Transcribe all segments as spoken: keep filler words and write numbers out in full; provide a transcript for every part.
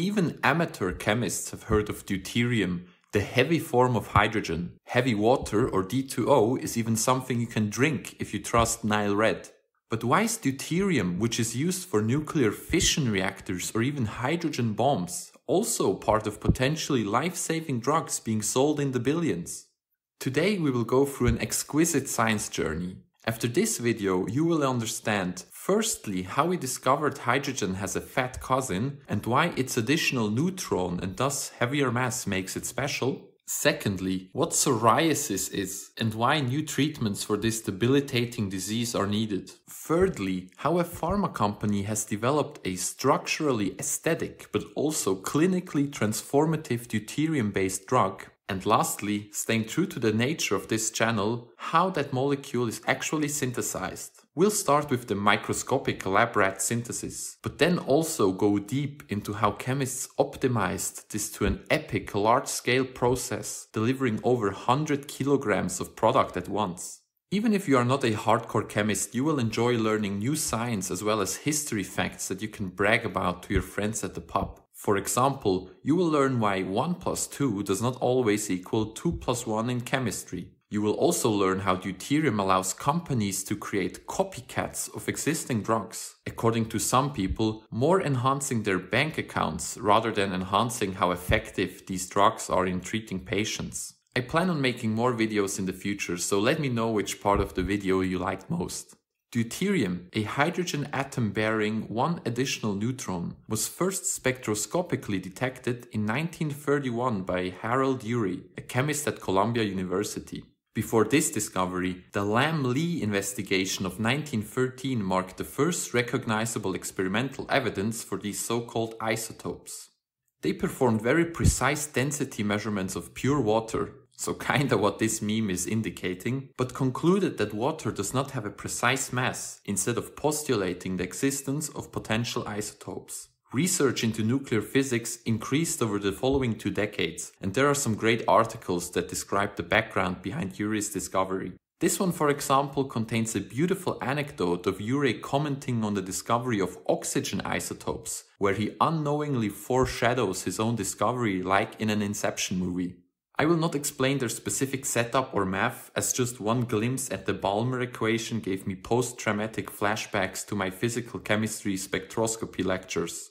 Even amateur chemists have heard of deuterium, the heavy form of hydrogen. Heavy water, or D two O, is even something you can drink if you trust Nile Red. But why is deuterium, which is used for nuclear fission reactors or even hydrogen bombs, also part of potentially life-saving drugs being sold in the billions? Today we will go through an exquisite science journey. After this video you will understand, firstly, how we discovered hydrogen has a fat cousin and why its additional neutron and thus heavier mass makes it special. Secondly, what psoriasis is and why new treatments for this debilitating disease are needed. Thirdly, how a pharma company has developed a structurally aesthetic but also clinically transformative deuterium-based drug. And lastly, staying true to the nature of this channel, how that molecule is actually synthesized. We'll start with the microscopic lab rat synthesis, but then also go deep into how chemists optimized this to an epic large-scale process, delivering over one hundred kilograms of product at once. Even if you are not a hardcore chemist, you will enjoy learning new science as well as history facts that you can brag about to your friends at the pub. For example, you will learn why one plus two does not always equal two plus one in chemistry. You will also learn how deuterium allows companies to create copycats of existing drugs, according to some people, more enhancing their bank accounts rather than enhancing how effective these drugs are in treating patients. I plan on making more videos in the future, so let me know which part of the video you liked most. Deuterium, a hydrogen atom bearing one additional neutron, was first spectroscopically detected in nineteen thirty-one by Harold Urey, a chemist at Columbia University. Before this discovery, the Lamb-Lee investigation of nineteen thirteen marked the first recognizable experimental evidence for these so-called isotopes. They performed very precise density measurements of pure water, so kinda what this meme is indicating, but concluded that water does not have a precise mass, instead of postulating the existence of potential isotopes. Research into nuclear physics increased over the following two decades, and there are some great articles that describe the background behind Urey's discovery. This one, for example, contains a beautiful anecdote of Urey commenting on the discovery of oxygen isotopes, where he unknowingly foreshadows his own discovery like in an Inception movie. I will not explain their specific setup or math, as just one glimpse at the Balmer equation gave me post-traumatic flashbacks to my physical chemistry spectroscopy lectures.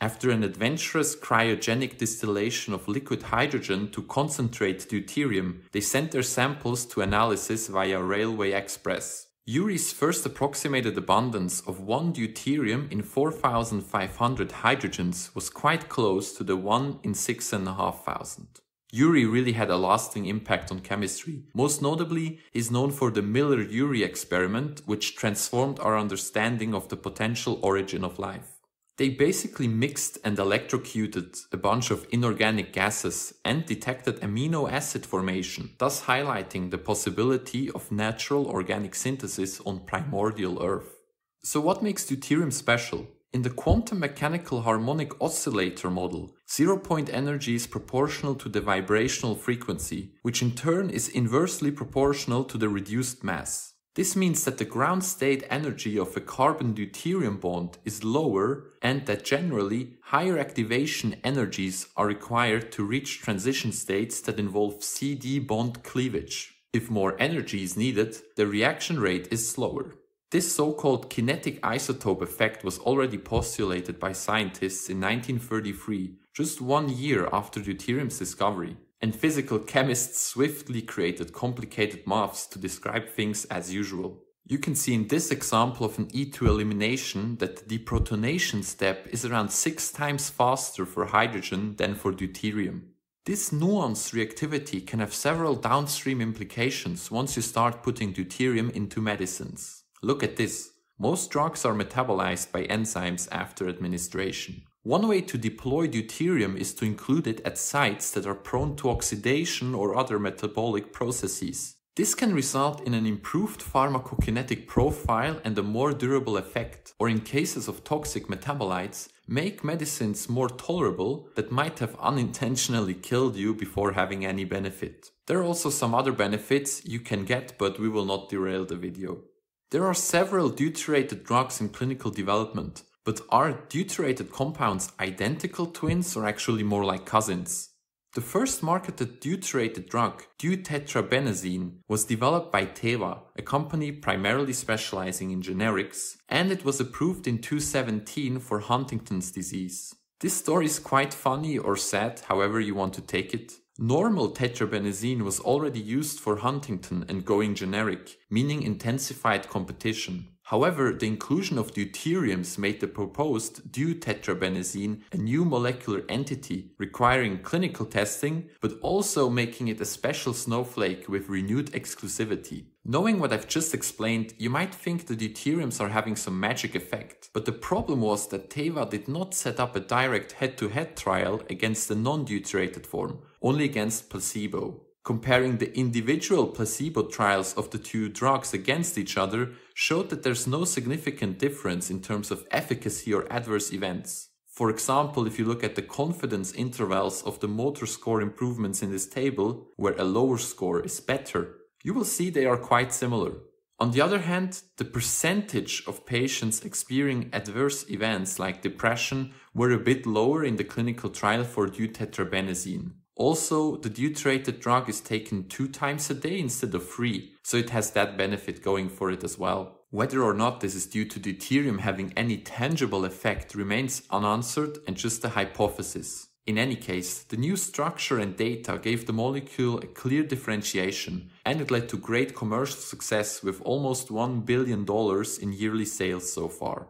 After an adventurous cryogenic distillation of liquid hydrogen to concentrate deuterium, they sent their samples to analysis via railway express. Urey's first approximated abundance of one deuterium in four thousand five hundred hydrogens was quite close to the one in six thousand five hundred. Urey really had a lasting impact on chemistry. Most notably, he is known for the Miller-Urey experiment, which transformed our understanding of the potential origin of life. They basically mixed and electrocuted a bunch of inorganic gases and detected amino acid formation, thus highlighting the possibility of natural organic synthesis on primordial Earth. So what makes deuterium special? In the quantum mechanical harmonic oscillator model, zero-point energy is proportional to the vibrational frequency, which in turn is inversely proportional to the reduced mass. This means that the ground state energy of a carbon-deuterium bond is lower and that generally higher activation energies are required to reach transition states that involve C D bond cleavage. If more energy is needed, the reaction rate is slower. This so-called kinetic isotope effect was already postulated by scientists in nineteen thirty-three, just one year after deuterium's discovery, and physical chemists swiftly created complicated maths to describe things as usual. You can see in this example of an E two elimination that the deprotonation step is around six times faster for hydrogen than for deuterium. This nuanced reactivity can have several downstream implications once you start putting deuterium into medicines. Look at this. Most drugs are metabolized by enzymes after administration. One way to deploy deuterium is to include it at sites that are prone to oxidation or other metabolic processes. This can result in an improved pharmacokinetic profile and a more durable effect, or in cases of toxic metabolites, make medicines more tolerable that might have unintentionally killed you before having any benefit. There are also some other benefits you can get, but we will not derail the video. There are several deuterated drugs in clinical development, But are deuterated compounds identical twins or actually more like cousins? The first marketed deuterated drug, deutetrabenazine, was developed by Teva, a company primarily specializing in generics, and it was approved in two thousand seventeen for Huntington's disease. This story is quite funny or sad, however you want to take it. Normal tetrabenazine was already used for Huntington and going generic, meaning intensified competition. However, the inclusion of deuteriums made the proposed deutetrabenazine a new molecular entity requiring clinical testing, but also making it a special snowflake with renewed exclusivity. Knowing what I've just explained, you might think the deuteriums are having some magic effect, but the problem was that Teva did not set up a direct head-to-head trial against the non-deuterated form, only against placebo. Comparing the individual placebo trials of the two drugs against each other showed that there's no significant difference in terms of efficacy or adverse events. For example, if you look at the confidence intervals of the motor score improvements in this table, where a lower score is better, you will see they are quite similar. On the other hand, the percentage of patients experiencing adverse events like depression were a bit lower in the clinical trial for deutetrabenazine. Also, the deuterated drug is taken two times a day instead of three, so it has that benefit going for it as well. Whether or not this is due to deuterium having any tangible effect remains unanswered and just a hypothesis. In any case, the new structure and data gave the molecule a clear differentiation, and it led to great commercial success with almost one billion dollars in yearly sales so far.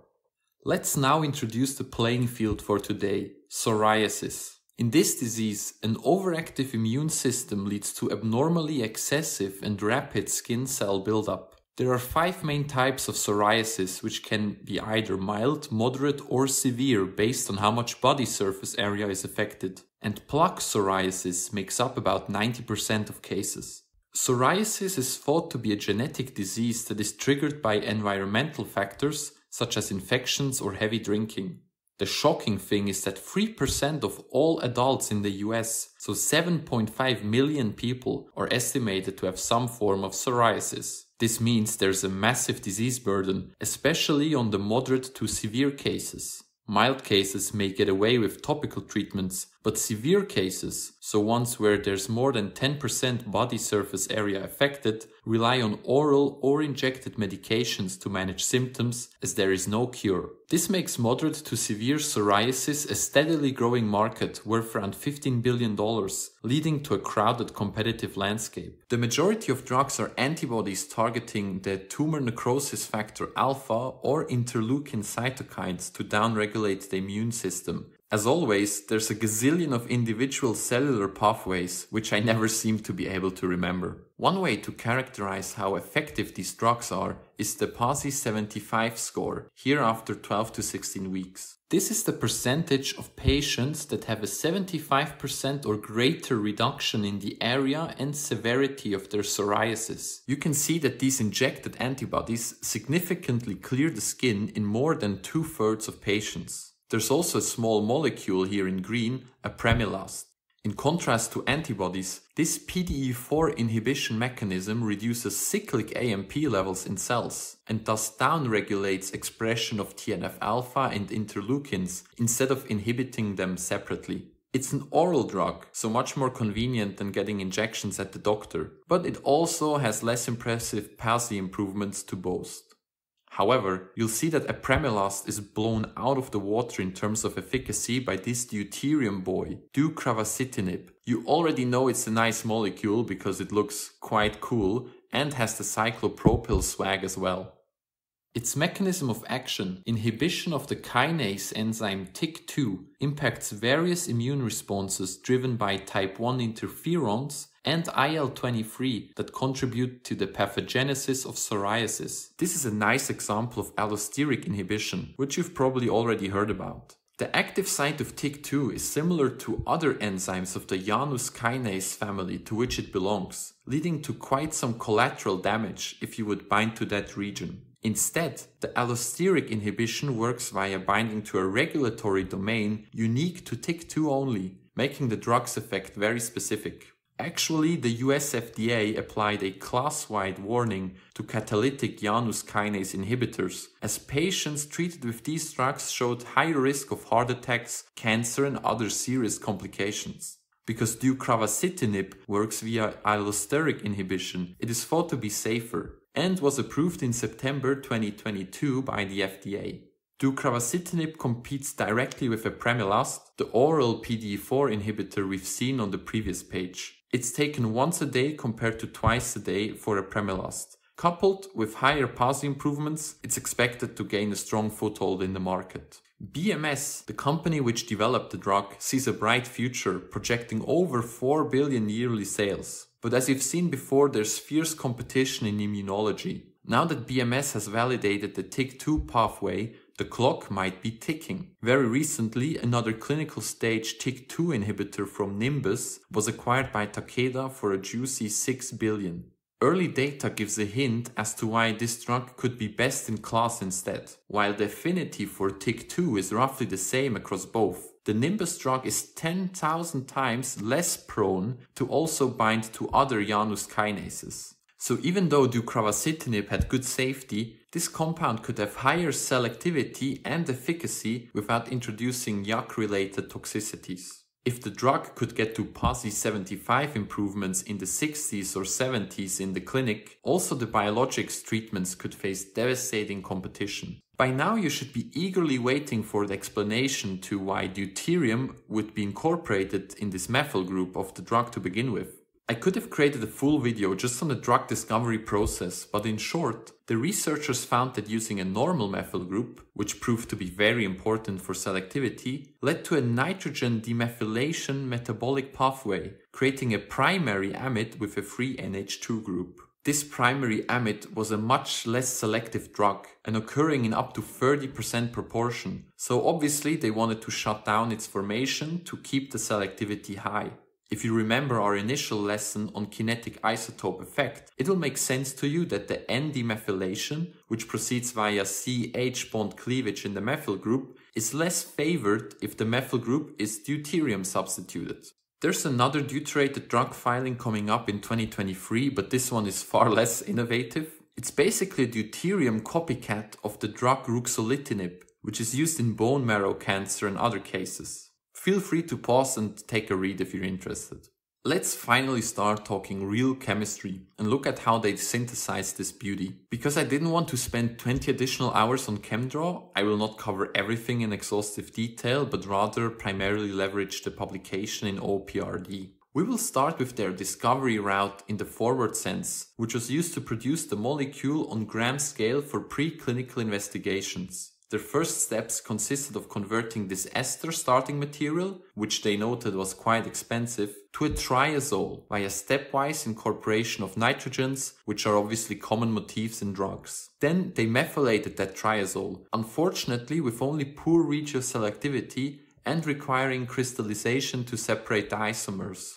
Let's now introduce the playing field for today, psoriasis. In this disease, an overactive immune system leads to abnormally excessive and rapid skin cell buildup. There are five main types of psoriasis, which can be either mild, moderate or severe based on how much body surface area is affected. And plaque psoriasis makes up about ninety percent of cases. Psoriasis is thought to be a genetic disease that is triggered by environmental factors such as infections or heavy drinking. The shocking thing is that three percent of all adults in the U S, so seven point five million people, are estimated to have some form of psoriasis. This means there's a massive disease burden, especially on the moderate to severe cases. Mild cases may get away with topical treatments, but severe cases, so ones where there's more than ten percent body surface area affected, rely on oral or injected medications to manage symptoms, as there is no cure. This makes moderate to severe psoriasis a steadily growing market worth around fifteen billion dollars, leading to a crowded competitive landscape. The majority of drugs are antibodies targeting the tumor necrosis factor alpha or interleukin cytokines to downregulate the immune system. As always, there's a gazillion of individual cellular pathways, which I never seem to be able to remember. One way to characterize how effective these drugs are is the PASI seventy-five score, here after twelve to sixteen weeks. This is the percentage of patients that have a seventy-five percent or greater reduction in the area and severity of their psoriasis. You can see that these injected antibodies significantly clear the skin in more than two-thirds of patients. There's also a small molecule here in green, apremilast. In contrast to antibodies, this P D E four inhibition mechanism reduces cyclic A M P levels in cells and thus downregulates expression of T N F alpha and interleukins instead of inhibiting them separately. It's an oral drug, so much more convenient than getting injections at the doctor, but it also has less impressive PASI improvements to boast. However, you'll see that apremilast is blown out of the water in terms of efficacy by this deuterium boy, deucravacitinib. You already know it's a nice molecule because it looks quite cool and has the cyclopropyl swag as well. Its mechanism of action, inhibition of the kinase enzyme T Y K two, impacts various immune responses driven by type one interferons and I L twenty-three that contribute to the pathogenesis of psoriasis. This is a nice example of allosteric inhibition, which you've probably already heard about. The active site of T Y K two is similar to other enzymes of the Janus kinase family to which it belongs, leading to quite some collateral damage if you would bind to that region. Instead, the allosteric inhibition works via binding to a regulatory domain unique to T Y K two only, making the drug's effect very specific. Actually, the U S F D A applied a class-wide warning to catalytic Janus kinase inhibitors, as patients treated with these drugs showed higher risk of heart attacks, cancer and other serious complications. Because deucravacitinib works via allosteric inhibition, it is thought to be safer, and was approved in September twenty twenty-two by the F D A. Deucravacitinib competes directly with apremilast, the oral P D E four inhibitor we've seen on the previous page. It's taken once a day compared to twice a day for apremilast. Coupled with higher P A S I improvements, it's expected to gain a strong foothold in the market. B M S, the company which developed the drug, sees a bright future, projecting over four billion yearly sales. But as you've seen before, there's fierce competition in immunology. Now that B M S has validated the T Y K two pathway, the clock might be ticking. Very recently, another clinical stage T Y K two inhibitor from Nimbus was acquired by Takeda for a juicy six billion. Early data gives a hint as to why this drug could be best in class instead. While the affinity for T Y K two is roughly the same across both, the Nimbus drug is ten thousand times less prone to also bind to other Janus kinases. So even though deucravacitinib had good safety, this compound could have higher selectivity and efficacy without introducing Y A K-related toxicities. If the drug could get to P A S I seventy-five improvements in the sixties or seventies in the clinic, also the biologics treatments could face devastating competition. By now you should be eagerly waiting for the explanation to why deuterium would be incorporated in this methyl group of the drug to begin with. I could have created a full video just on the drug discovery process, but in short, the researchers found that using a normal methyl group, which proved to be very important for selectivity, led to a nitrogen demethylation metabolic pathway, creating a primary amide with a free N H two group. This primary amide was a much less selective drug, and occurring in up to thirty percent proportion, so obviously they wanted to shut down its formation to keep the selectivity high. If you remember our initial lesson on kinetic isotope effect, it will make sense to you that the N demethylation, which proceeds via C H bond cleavage in the methyl group, is less favored if the methyl group is deuterium substituted. There's another deuterated drug filing coming up in twenty twenty-three, but this one is far less innovative. It's basically a deuterium copycat of the drug ruxolitinib, which is used in bone marrow cancer and other cases. Feel free to pause and take a read if you're interested. Let's finally start talking real chemistry and look at how they synthesized this beauty. Because I didn't want to spend twenty additional hours on ChemDraw, I will not cover everything in exhaustive detail, but rather primarily leverage the publication in O P R D. We will start with their discovery route in the forward sense, which was used to produce the molecule on gram scale for preclinical investigations. Their first steps consisted of converting this ester starting material, which they noted was quite expensive, to a triazole via stepwise incorporation of nitrogens, which are obviously common motifs in drugs. Then they methylated that triazole, unfortunately with only poor regioselectivity and requiring crystallization to separate the isomers.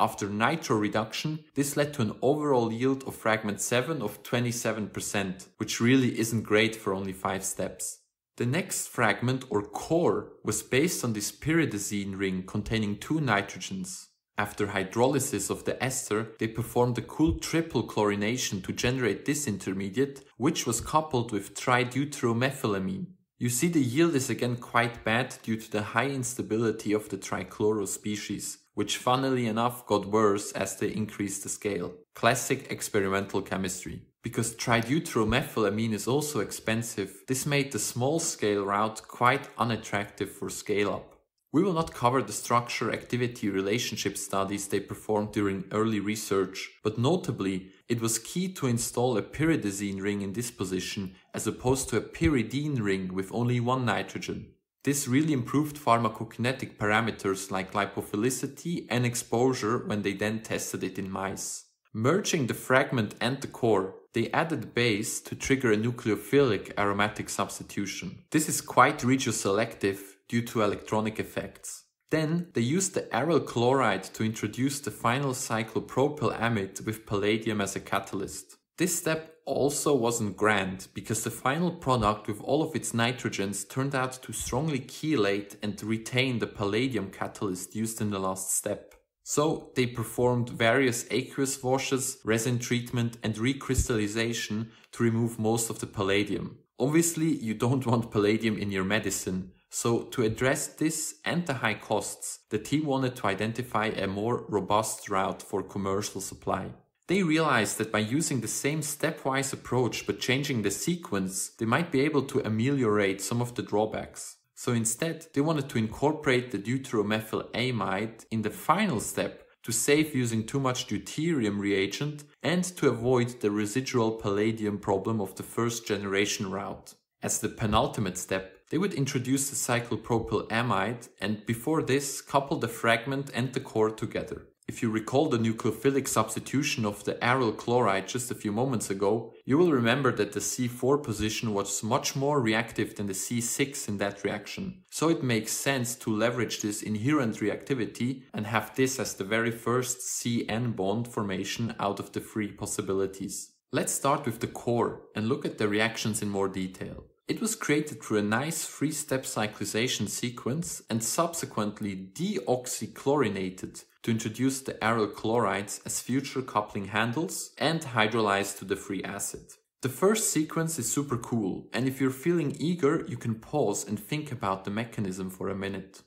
After nitro reduction, this led to an overall yield of fragment seven of twenty-seven percent, which really isn't great for only five steps. The next fragment, or core, was based on this pyridazine ring containing two nitrogens. After hydrolysis of the ester, they performed a cool triple chlorination to generate this intermediate, which was coupled with trideuteromethylamine. You see the yield is again quite bad due to the high instability of the trichloro species, which funnily enough got worse as they increased the scale. Classic experimental chemistry. Because trideuteromethylamine is also expensive, this made the small-scale route quite unattractive for scale-up. We will not cover the structure-activity relationship studies they performed during early research, but notably, it was key to install a pyridazine ring in this position as opposed to a pyridine ring with only one nitrogen. This really improved pharmacokinetic parameters like lipophilicity and exposure when they then tested it in mice. Merging the fragment and the core, they added base to trigger a nucleophilic aromatic substitution. This is quite regioselective due to electronic effects. Then they used the aryl chloride to introduce the final cyclopropyl amide with palladium as a catalyst. This step also wasn't grand, because the final product with all of its nitrogens turned out to strongly chelate and retain the palladium catalyst used in the last step. So they performed various aqueous washes, resin treatment and recrystallization to remove most of the palladium. Obviously, you don't want palladium in your medicine. So to address this and the high costs, the team wanted to identify a more robust route for commercial supply. They realized that by using the same stepwise approach but changing the sequence, they might be able to ameliorate some of the drawbacks. So instead, they wanted to incorporate the deuteromethylamide in the final step to save using too much deuterium reagent and to avoid the residual palladium problem of the first generation route. As the penultimate step, they would introduce the cyclopropylamide and before this, couple the fragment and the core together. If you recall the nucleophilic substitution of the aryl chloride just a few moments ago, you will remember that the C four position was much more reactive than the C six in that reaction. So it makes sense to leverage this inherent reactivity and have this as the very first C N bond formation out of the three possibilities. Let's start with the core and look at the reactions in more detail. It was created through a nice three-step cyclization sequence and subsequently deoxychlorinated to introduce the aryl chlorides as future coupling handles and hydrolyzed to the free acid. The first sequence is super cool, and if you're feeling eager, you can pause and think about the mechanism for a minute.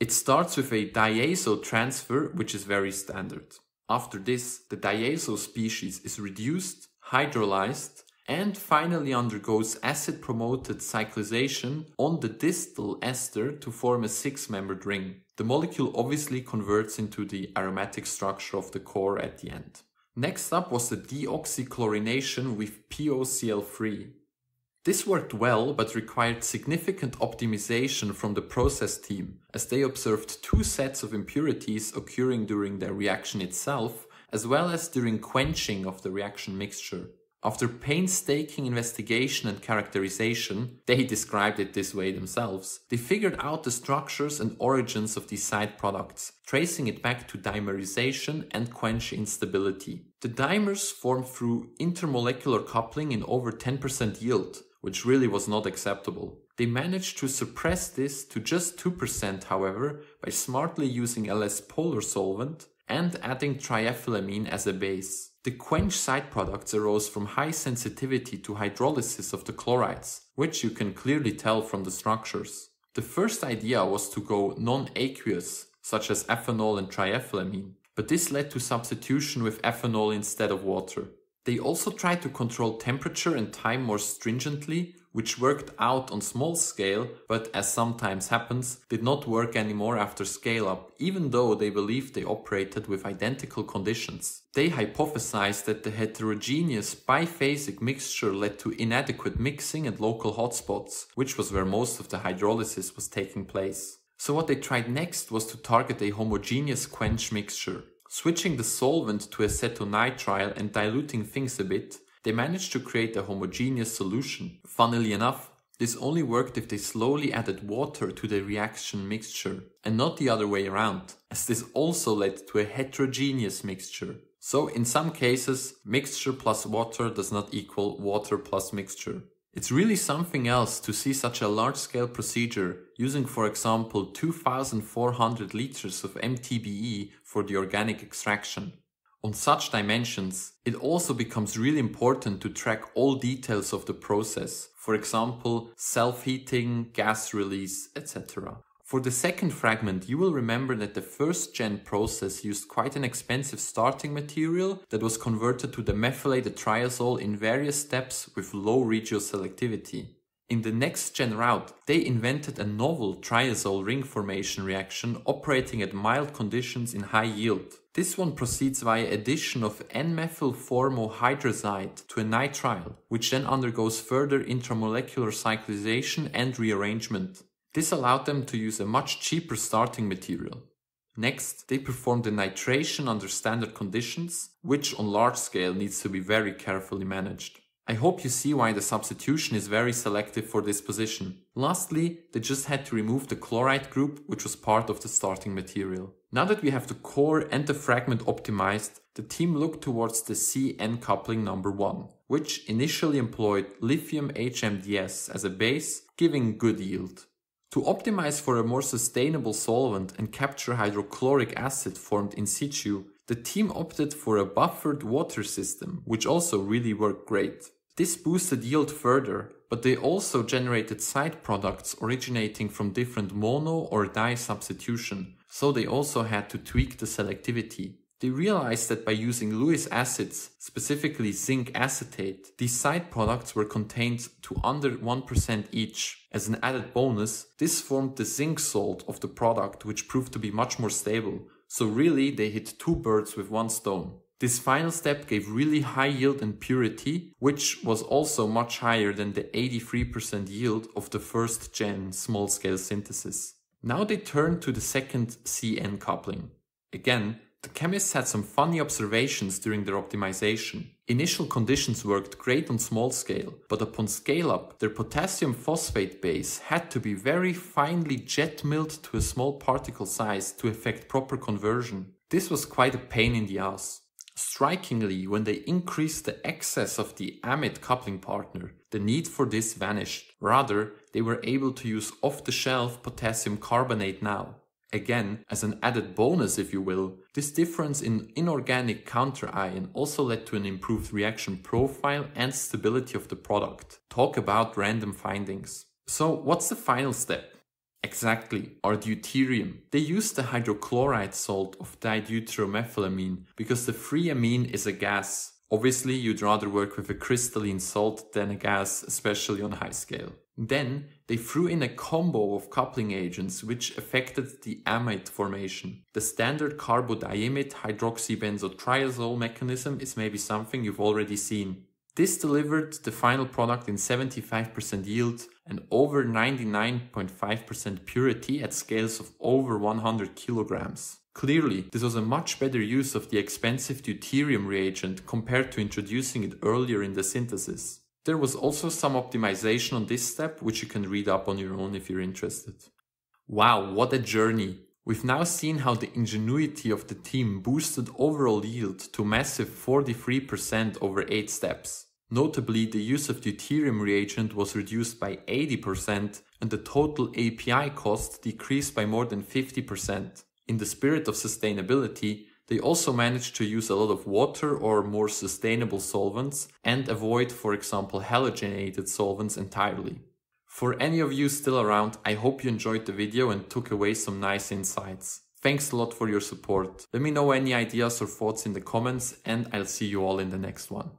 It starts with a diazo transfer, which is very standard. After this, the diazo species is reduced, hydrolyzed, and finally undergoes acid-promoted cyclization on the distal ester to form a six-membered ring. The molecule obviously converts into the aromatic structure of the core at the end. Next up was the deoxychlorination with P O C l three. This worked well but required significant optimization from the process team, as they observed two sets of impurities occurring during the reaction itself, as well as during quenching of the reaction mixture. After painstaking investigation and characterization, they described it this way themselves, they figured out the structures and origins of these side products, tracing it back to dimerization and quench instability. The dimers form through intermolecular coupling in over ten percent yield, which really was not acceptable. They managed to suppress this to just two percent, however, by smartly using a less polar solvent and adding triethylamine as a base. The quench side products arose from high sensitivity to hydrolysis of the chlorides, which you can clearly tell from the structures. The first idea was to go non-aqueous, such as ethanol and triethylamine, but this led to substitution with ethanol instead of water. They also tried to control temperature and time more stringently, which worked out on small scale, but as sometimes happens, did not work anymore after scale-up, even though they believed they operated with identical conditions. They hypothesized that the heterogeneous biphasic mixture led to inadequate mixing and local hotspots, which was where most of the hydrolysis was taking place. So what they tried next was to target a homogeneous quench mixture. Switching the solvent to acetonitrile and diluting things a bit, they managed to create a homogeneous solution. Funnily enough, this only worked if they slowly added water to the reaction mixture and not the other way around, as this also led to a heterogeneous mixture. So in some cases, mixture plus water does not equal water plus mixture. It's really something else to see such a large-scale procedure, using for example two thousand four hundred liters of M T B E for the organic extraction. On such dimensions, it also becomes really important to track all details of the process, for example self-heating, gas release, et cetera. For the second fragment, you will remember that the first-gen process used quite an expensive starting material that was converted to the methylated triazole in various steps with low regioselectivity. In the next-gen route, they invented a novel triazole ring formation reaction operating at mild conditions in high yield. This one proceeds via addition of N-methylformohydrazide to a nitrile, which then undergoes further intramolecular cyclization and rearrangement. This allowed them to use a much cheaper starting material. Next, they performed the nitration under standard conditions, which on large scale needs to be very carefully managed. I hope you see why the substitution is very selective for this position. Lastly, they just had to remove the chloride group, which was part of the starting material. Now that we have the core and the fragment optimized, the team looked towards the C N coupling number one, which initially employed lithium H M D S as a base, giving good yield. To optimize for a more sustainable solvent and capture hydrochloric acid formed in situ, the team opted for a buffered water system, which also really worked great. This boosted yield further, but they also generated side products originating from different mono or dye substitution, so they also had to tweak the selectivity. They realized that by using Lewis acids, specifically zinc acetate, these side products were contained to under one percent each. As an added bonus, this formed the zinc salt of the product, which proved to be much more stable. So really, they hit two birds with one stone. This final step gave really high yield and purity, which was also much higher than the eighty-three percent yield of the first gen small-scale synthesis. Now they turn to the second C N coupling. Again, the chemists had some funny observations during their optimization. Initial conditions worked great on small scale, but upon scale-up, their potassium phosphate base had to be very finely jet-milled to a small particle size to effect proper conversion. This was quite a pain in the ass. Strikingly, when they increased the excess of the amide coupling partner, the need for this vanished. Rather, they were able to use off-the-shelf potassium carbonate now. Again, as an added bonus, if you will, this difference in inorganic counterion also led to an improved reaction profile and stability of the product. Talk about random findings. So what's the final step? Exactly, our deuterium. They used the hydrochloride salt of dideuteromethylamine because the free amine is a gas. Obviously, you'd rather work with a crystalline salt than a gas, especially on high scale. Then, they threw in a combo of coupling agents which affected the amide formation. The standard carbodiimide hydroxybenzotriazole mechanism is maybe something you've already seen. This delivered the final product in seventy-five percent yield and over ninety-nine point five percent purity at scales of over one hundred kilograms. Clearly, this was a much better use of the expensive deuterium reagent compared to introducing it earlier in the synthesis. There was also some optimization on this step, which you can read up on your own if you're interested. Wow, what a journey! We've now seen how the ingenuity of the team boosted overall yield to a massive forty-three percent over eight steps. Notably, the use of deuterium reagent was reduced by eighty percent and the total A P I cost decreased by more than fifty percent. In the spirit of sustainability, they also managed to use a lot of water or more sustainable solvents and avoid, for example, halogenated solvents entirely. For any of you still around, I hope you enjoyed the video and took away some nice insights. Thanks a lot for your support. Let me know any ideas or thoughts in the comments, and I'll see you all in the next one.